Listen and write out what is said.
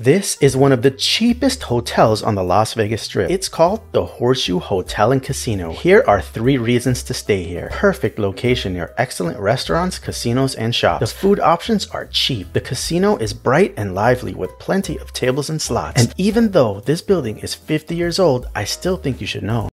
This is one of the cheapest hotels on the Las Vegas Strip. It's called the Horseshoe Hotel and Casino. Here are 3 reasons to stay here. Perfect location near excellent restaurants, casinos, and shops. The food options are cheap. The casino is bright and lively with plenty of tables and slots. And even though this building is 50 years old, I still think you should know.